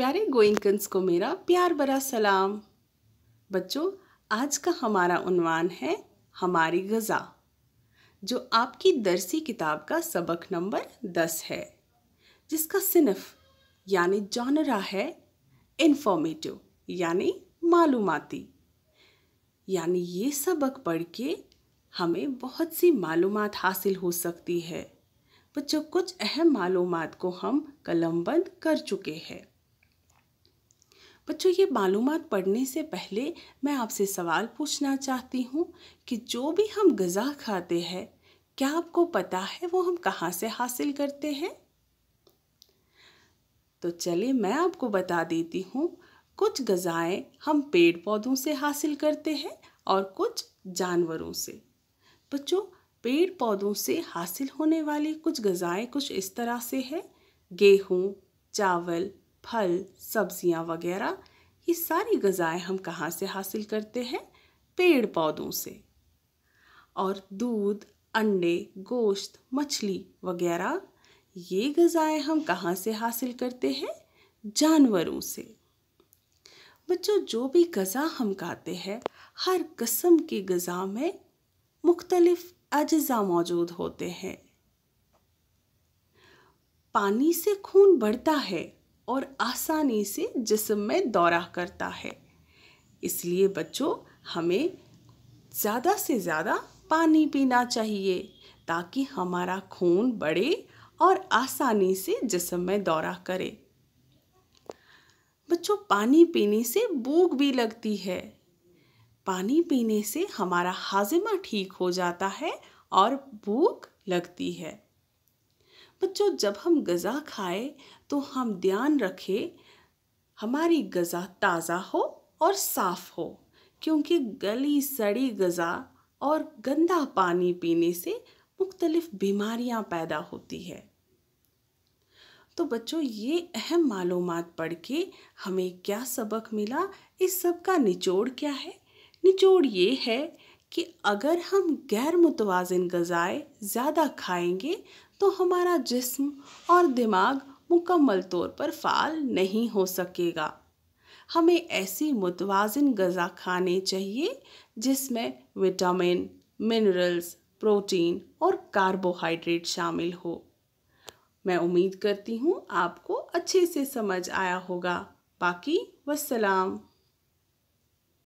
प्यारे गोइंकन्स को मेरा प्यार भरा सलाम। बच्चों, आज का हमारा उन्वान है हमारी ग़ज़ा, जो आपकी दर्सी किताब का सबक नंबर 10 है, जिसका सिनफ यानी जॉनरा है इन्फॉर्मेटिव यानी मालूमाती। यानी ये सबक पढ़ के हमें बहुत सी मालूमात हासिल हो सकती है। बच्चों, कुछ अहम मालूमात को हम कलमबंद कर चुके हैं। बच्चों, ये मालूमात पढ़ने से पहले मैं आपसे सवाल पूछना चाहती हूँ कि जो भी हम ग़ज़ा खाते हैं, क्या आपको पता है वो हम कहाँ से हासिल करते हैं? तो चलिए मैं आपको बता देती हूँ। कुछ ग़ज़ाएँ हम पेड़ पौधों से हासिल करते हैं और कुछ जानवरों से। बच्चों, पेड़ पौधों से हासिल होने वाली कुछ ग़ज़ाएँ कुछ इस तरह से है। गेहूँ, चावल, फल, सब्जियाँ वगैरह, ये सारी ग़ज़ाएँ हम कहाँ से हासिल करते हैं? पेड़ पौधों से। और दूध, अंडे, गोश्त, मछली वगैरह, ये ग़ज़ाएँ हम कहाँ से हासिल करते हैं? जानवरों से। बच्चों, जो भी ग़ज़ा हम खाते हैं, हर किस्म की ग़ज़ा में मुख्तलिफ़ अज़ा मौजूद होते हैं। पानी से खून बढ़ता है और आसानी से जिस्म में दौरा करता है। इसलिए बच्चों, हमें ज़्यादा से ज़्यादा पानी पीना चाहिए ताकि हमारा खून बढ़े और आसानी से जिस्म में दौरा करे। बच्चों, पानी पीने से भूख भी लगती है। पानी पीने से हमारा हाजमा ठीक हो जाता है और भूख लगती है। बच्चों, जब हम ग़ज़ा खाएं तो हम ध्यान रखें हमारी ग़ज़ा ताज़ा हो और साफ़ हो, क्योंकि गली सड़ी ग़ज़ा और गंदा पानी पीने से मुख्तलिफ़ बीमारियां पैदा होती है। तो बच्चों, ये अहम मालूमात पढ़ के हमें क्या सबक मिला, इस सब का निचोड़ क्या है? निचोड़ ये है कि अगर हम गैर मुतवाज़िन ग़ज़ाएँ ज़्यादा खाएंगे तो हमारा जिस्म और दिमाग मुकम्मल तौर पर फ़ाल नहीं हो सकेगा। हमें ऐसी मुतवाज़िन ग़ज़ा खाने चाहिए जिसमें विटामिन, मिनरल्स, प्रोटीन और कार्बोहाइड्रेट शामिल हो। मैं उम्मीद करती हूँ आपको अच्छे से समझ आया होगा। बाकी वस्सलाम।